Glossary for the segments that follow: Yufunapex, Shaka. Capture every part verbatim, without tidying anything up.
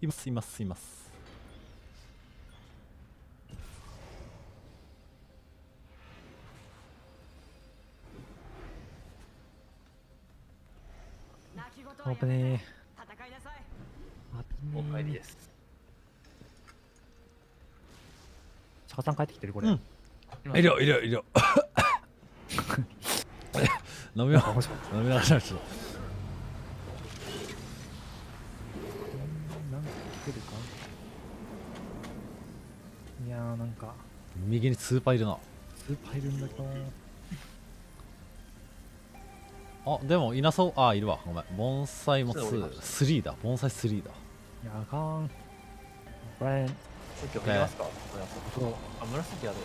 いますいますいます。オープンねー。お帰りです。坂さん帰ってきてるこれ、うん、いるいるいる飲みましょう飲みましょう。なんか来てるか。いやーなんか右にスーパーいるな。スーパーいるんだかな。あ、でもいなそう。あ、いるわ。ごめん。盆栽もに、さんだ。盆栽さんだ。いや、あかん。これ、ちょっと見ますか？あ、紫やで。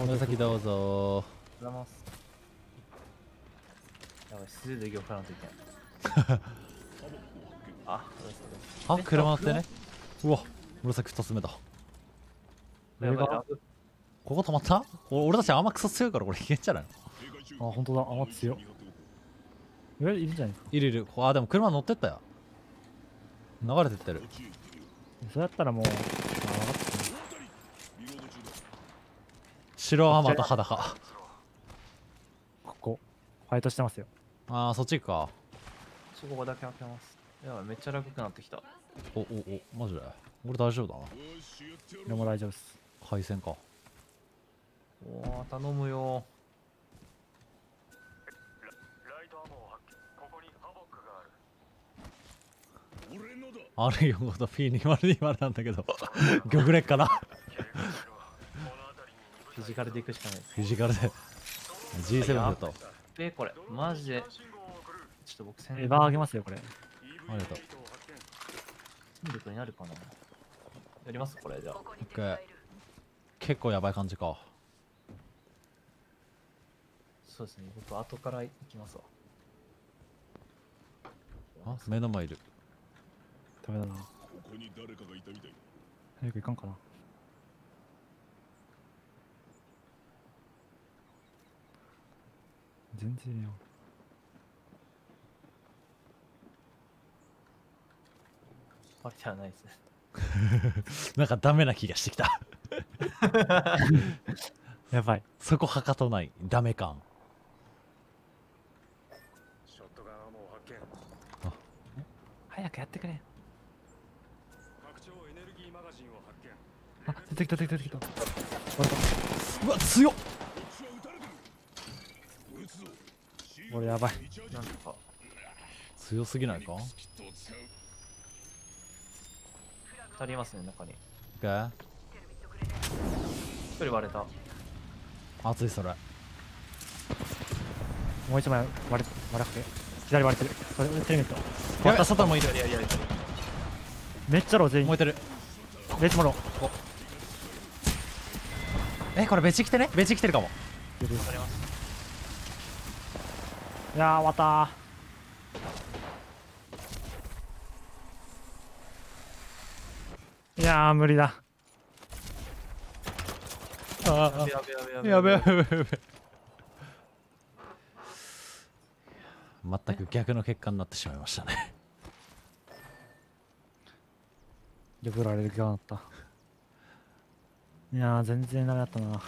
紫どうぞ。おはようございます。やばい、すぐ行かないといけない。あ、そうです、そうです。あ、車乗ってね。うわ、紫ふたつめだ。ここ止まった？俺たち甘くそ強いからこれいけんじゃないの？あ、本当だ、甘く強い。いるじゃないですか。いるいる。あ、でも車乗ってったよ。流れてってる。そうやったらもう。白アマと裸。ここ、ファイトしてますよ。あー、そっち行くか。そこだけ開けます。やばい、めっちゃ楽くなってきた。おおお、マジで。俺大丈夫だな。でも大丈夫です。回線か。おー、頼むよ。アールよんご と ピーにーまるにーまる なんだけど玉裂かな。フィジカルでいくしかない。フィジカルで ジーセブン だとえ、これマジでちょっと僕レバーあげますよ。これありがとう。見るとになるかな。やりますこれ。じゃあオッケー。結構やばい感じか。そうですね、僕後から行きますわ。あ、目の前いる。ダメだな。早く行かんかな。全然いいよ。バレてはないですね。なんかダメな気がしてきた。やばい。そこはかとないダメ感。あ、早くやってくれ。あ、出てきた出てきた出てきた。うわ、強っ。俺やばい。なんか強すぎないか。ふたりいますね、中に。ひとり割れた。熱いそれ。もう一枚割れ割れなくて。左割れてる。それテレミット。やった、外もいる。めっちゃロー全員。燃えてる。ベチもろ。え、これベチ来てね。ベチ来てるかも。いやー、終わったー。いやー、無理だ。あー、やべやべやべやべやべ。全く逆の結果になってしまいましたね。破られる気がなった。いやー、全然ダメだったな。ま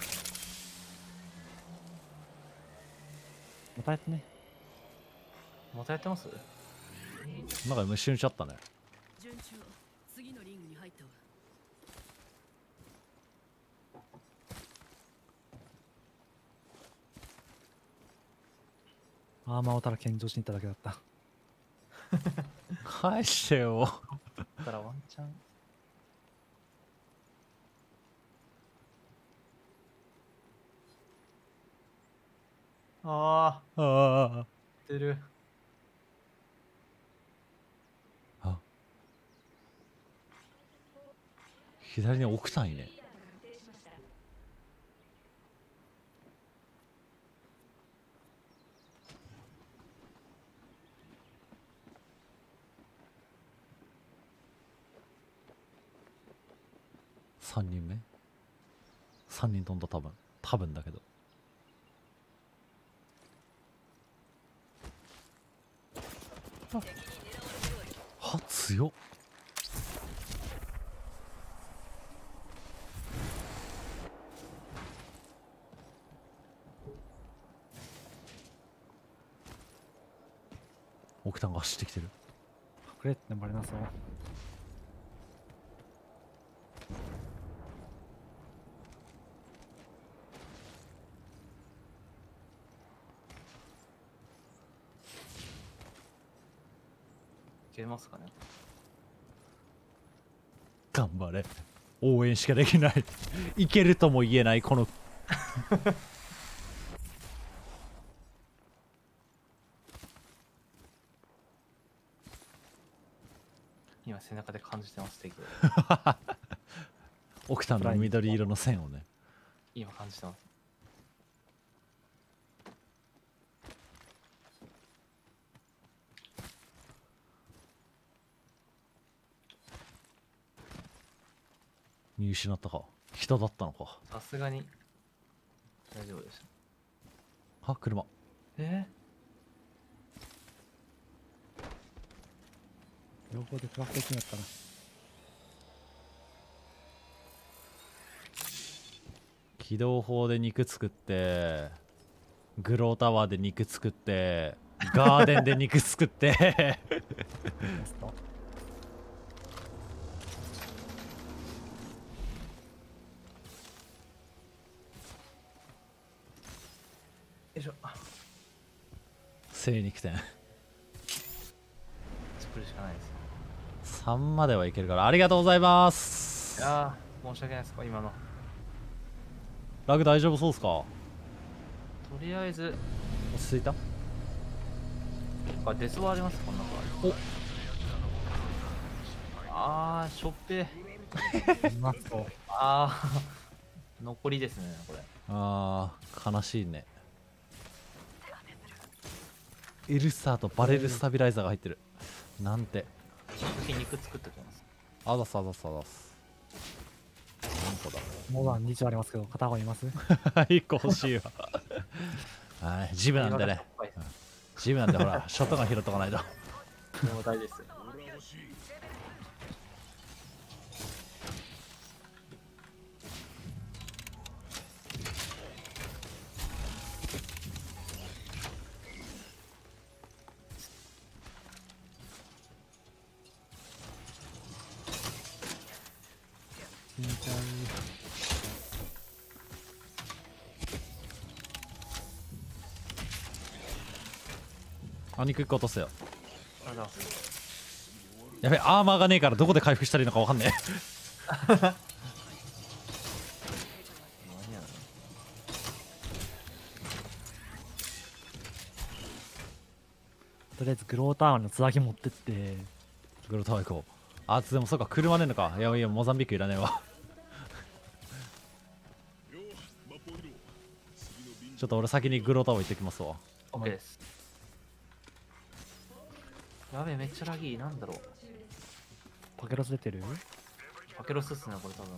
たやってね。またやってます。なんか無視しちゃったね。アーマーをただ献上しに行っただけだった。返してよ。たらワンチャン。ああ、ああ、出る。あ。左に奥さんいね。さんにんめ。さんにん飛んだ、多分、多分だけど。歯強っ。オクタンが走ってきてる。隠れってバレなそう。いけますかね。頑張れ。応援しかできないいけるとも言えないこの今背中で感じてますテクオクタンの緑色の線をね今感じてます。見失ったか。人だったのか。さすがに大丈夫です。あ、車。えー、両方でトラックになったな。軌道砲で肉作ってグロータワーで肉作ってガーデンで肉作って精肉店作るしかないです。さんまではいけるから。ありがとうございます。いや申し訳ないです。今のラグ大丈夫そうですか。とりあえず落ち着いた。あ、デスボありますこんなの。おあーしょっぺああ残りですねこれ。ああ悲しいね。エルサーとバレルスタビライザーが入ってる。なんて。肉作っておきます。あざすあざすあざす。何個だ。モダンに丁ありますけど、片方います。いっこ欲しいわ。はい、ジムなんでね。ジムなんでほら、ショットガン拾っとかないと。もう大事です。あ、肉いっこ落とすよ。やべえ、アーマーがねえからどこで回復したらいいのかわかんねえ。とりあえずグロータワーのつなぎ持ってってグロータワー行こう。あ、でもそうか車ねえのか。いやいや、モザンビークいらねえわ。ちょっと俺先にグロータワー行ってきますわ。オッケーです。やべえ、めっちゃラギー。なんだろう。パケロス出てる。パケロスっすねこれ多分。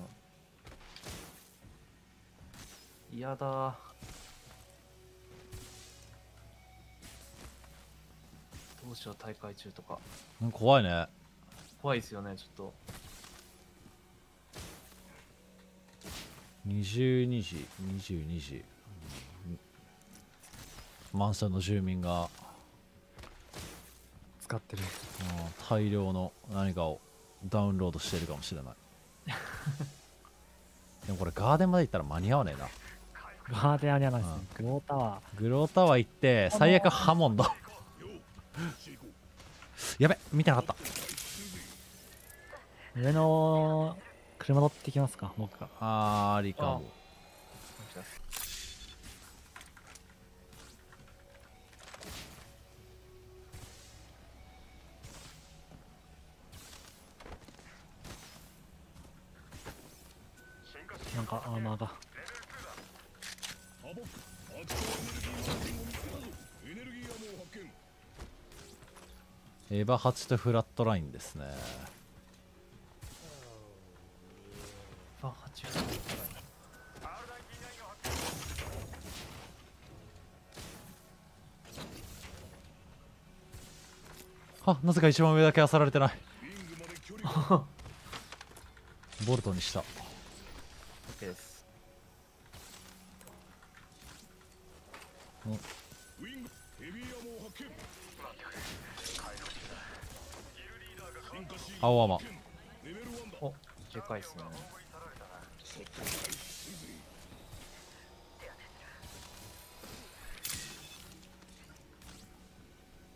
いやだー。どうしよう大会中とか、うん、怖いね。怖いですよねちょっと。にじゅうにじにじゅうにじ、うん、マンションの住民が使ってる、うん、大量の何かをダウンロードしてるかもしれないでもこれガーデンまで行ったら間に合わねえな。ガーデン間に合わないですね、うん、グロータワーグロータワー行って最悪ハモンドやべ、見てなかった。上の車乗ってきますか僕が。あー、ありかも。なんかアーマーがエヴァはちとフラットラインですね。エヴァはちフラットライン。あ、なぜか一番上だけ漁られてないボルトにした。 OK です。青アマお、でかいっすね。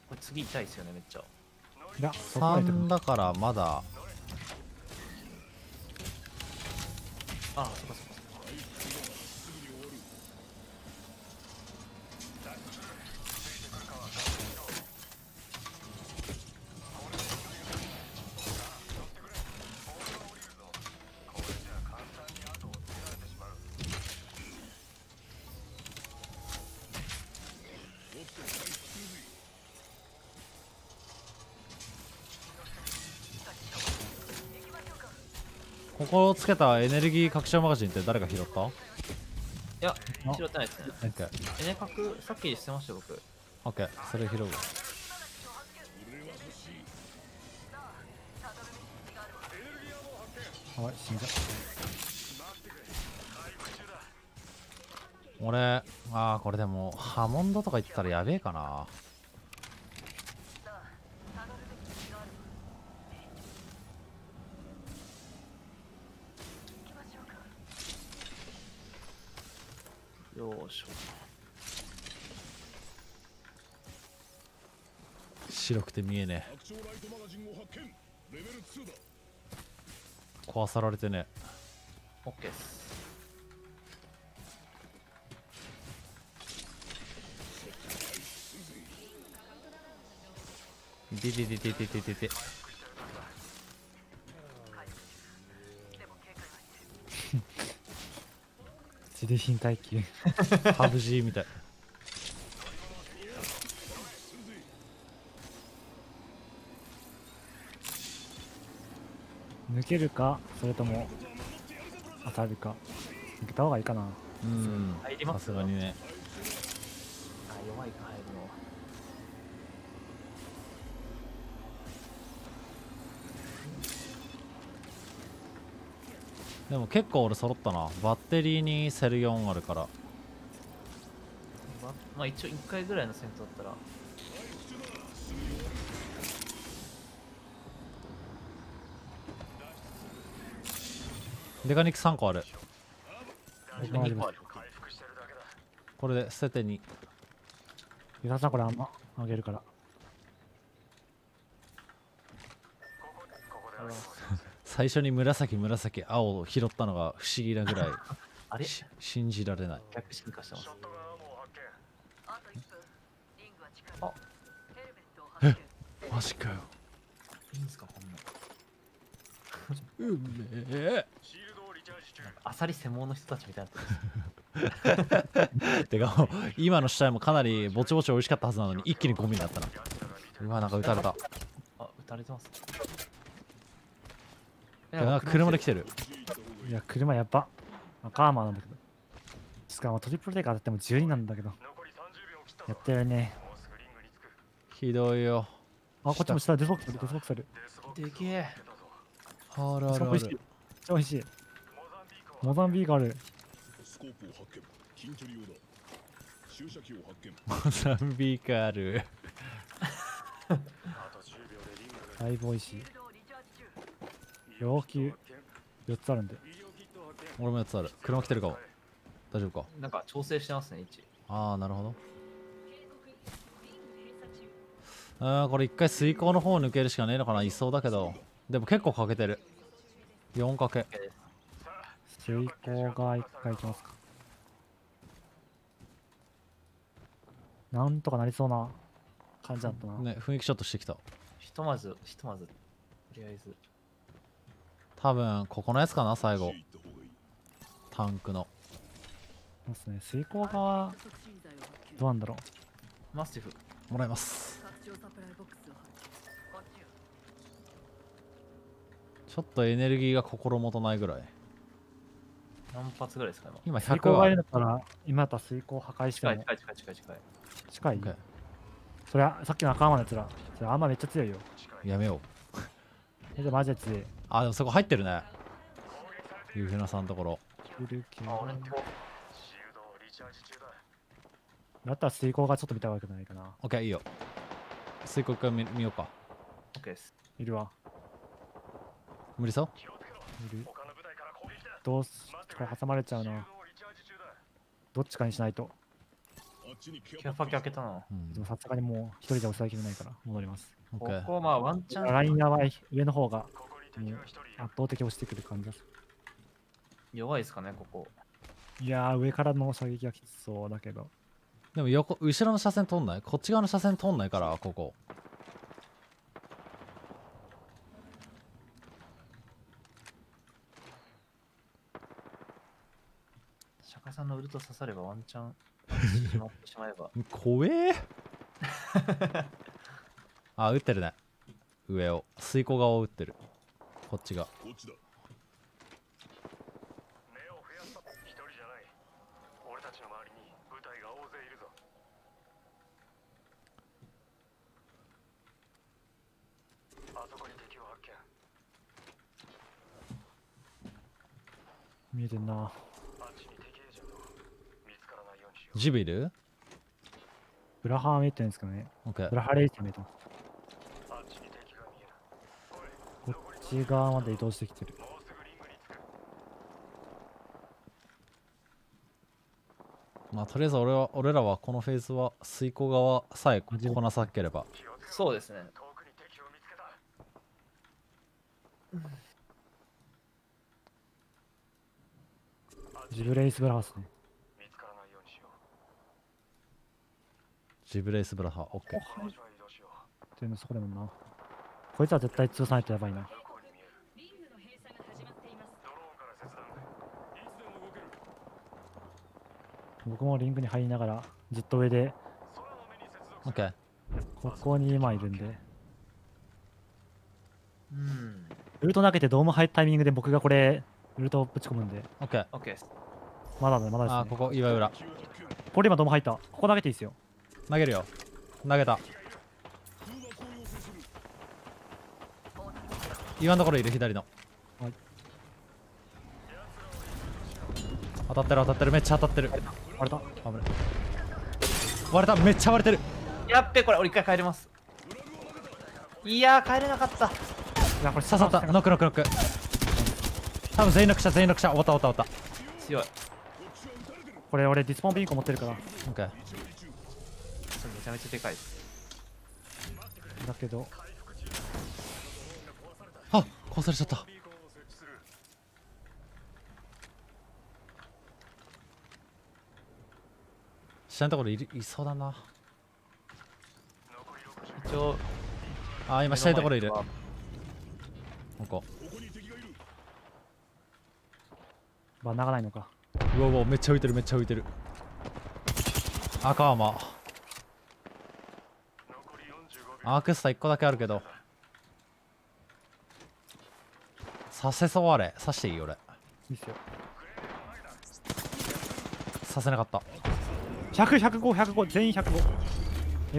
これ次痛いっすよね、めっちゃ。いや、さんだからまだ。ああ、そっかそっか。ここをつけたエネルギー拡張マガジンって誰が拾った？いや、拾ってないですね。エネ拡、さっきしてましたよ、僕。オッケー、それ拾う。かわいい、死んじゃう。俺、ああ、これでも、ハモンドとか言ったらやべえかな。よいしょ。白くて見えねえ。壊さられてねえ。オッケーっす。でででででででで。自律神耐久ハブジーみたい抜けるか、それとも当たるか。抜けた方がいいかな。うん、さすがにね。あ、弱いか、入るの。でも結構俺揃ったな。バッテリーにセルよんあるから、まあ一応いっかいぐらいの戦闘だったら。デカニクさんこある。にこある。これで捨ててに。皆さんこれあんまあげるから最初に紫紫青を拾ったのが不思議なぐらいあれ信じられない。逆進化してます。あ、え、マジかよ。いいんすか、こんなうめえ。アサリ専門の人たちみたいなてか今の死体もかなりぼちぼち美味しかったはずなのに一気にゴミになったな。うわ、なんか撃たれた。あ、撃たれてます。いや、車で来てる。いや、車やっぱカーマーなんだけど、しかもトリプルデカ当たってもじゅうになんだけど、やってるね。ひどいよ。あ、こっちも下、デスボックスある、デスボックスある。でけえ。あらあらあら。超美味しい。モザンビークある。モザンビークある。だいぶ美味しい。要求よっつあるんで。俺もよっつある。車来てるかも。大丈夫か。なんか調整してますね、位置。ああ、なるほど。ああ、これ一回水耕の方抜けるしかねえのかな。いそうだけど。でも結構かけてる。よんかけ。水耕が一回いきますか。なんとかなりそうな感じだったな。ね、雰囲気ちょっとしてきた。ひとまず、ひとまず、とりあえず。多分ここのやつかな、最後タンクの。そうですね、水耕側どうなんだろう。マスティフもらいます。ちょっとエネルギーが心もとないぐらい。何発ぐらいですか今。ひゃくはあるんだから今やったら水耕破壊しても近い近い近い近い近い近い。そりゃさっきの赤間のやつらそれアーマーめっちゃ強いよ。やめよう。マジで強い。あ、でもそこ入ってるね。ユーフェナさんのところ。だったら水光がちょっと見たわけじゃないかな。オッケー、いいよ。水光から見ようか。オッケーです。いるわ。無理そう？いる。どうす、これ挟まれちゃうな。どっちかにしないと。キャパキ開けたな。でもさすがにもう一人じゃ抑えきれないから戻ります。ここまあワンチャン。ラインやばい。上の方が圧倒的押してくる感じです。弱いですかねここ。いやー上からの射撃がきつそうだけど。でも横後ろの車線通んない？こっち側の車線通んないからここ。釈迦さんのウルト刺さればワンチャン。怖えあ、撃ってるね。上を水溝側を撃ってる。こっちが見えてんな。ジビルブラハー見えてるんですかね。ブラハレイス見えてます。こっち側まで移動してきてる。まあとりあえず俺は俺らはこのフェーズは水溝側さえこなさければ。そうですね。ジブレイスブラハスね。ジブレイスブラハ、オッケー。全然そこでもな。こいつは絶対通さないとやばいな。僕もリングに入りながらずっと上で。オッケー。ここに今いるんで。うん。ウルト投げてドーム入るタイミングで僕がこれウルトをぶち込むんで。オッケー。オッケーです。まだね、まだですね。あ、ここ岩浦。これ今ドーム入った。ここ投げていいですよ。投げるよ。投げた。岩のところいる左の、はい、当たってる当たってるめっちゃ当たってる。割れた割れた割れためっちゃ割れてる。やっべこれ俺一回帰れます。いやー帰れなかった。いやこれ刺さった。ノックノックノック。多分全員ノックした全員ノックした。終わった終わった終わった。強い。これ俺ディスポンビンコ持ってるから。オッケー。めちゃめちゃでかいだけど。あっ壊されちゃった。下のところ い, いそうだな。一応ああ今下のところいる。ここバナがないのか。うわうわめっちゃ浮いてるめっちゃ浮いてる。赤アーマーアークスターいっこだけあるけど刺せそう。あれ刺していい俺。いいっすよ。刺せなかった。ひゃく、ひゃくご、ひゃくご全員ひゃくご。レ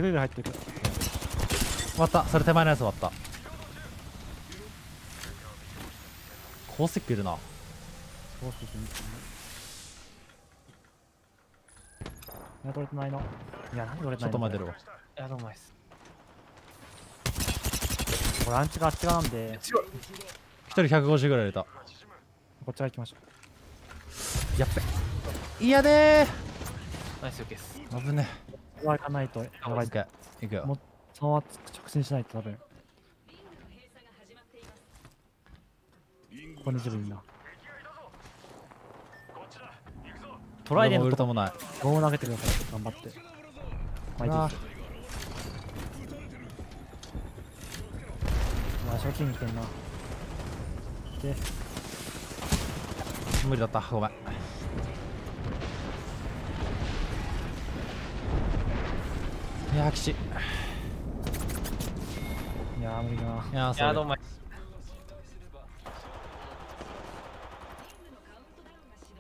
ベル入ってる。終わった。それ手前のやつ終わった。鉱石いるな。いや取れてないの。いや何取れてないの。ちょっと前出るわ。いやどうもないっす。これアンチがあっち側なんでひとりひゃくごじゅうぐらい入れた。こっち側行きましょう。やっべいやでーナイスよけっす。危ねえ。行かないとやばい。行くよ。もうそのまま直進しないと多分。ここにいるみんなトライでもウルトもない。ゴー投げてください頑張って巻いていく。借金してんな。で無理だった。ごめん。いやーきちい。いやー無理だな。いやーそれいやーどうも。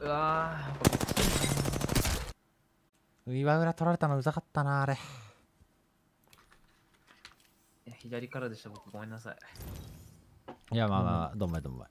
うわー岩浦取られたのうざかったなあれ。や、左からでした、僕。ごめんなさい。いや、まあまあ、どんまいどんまい。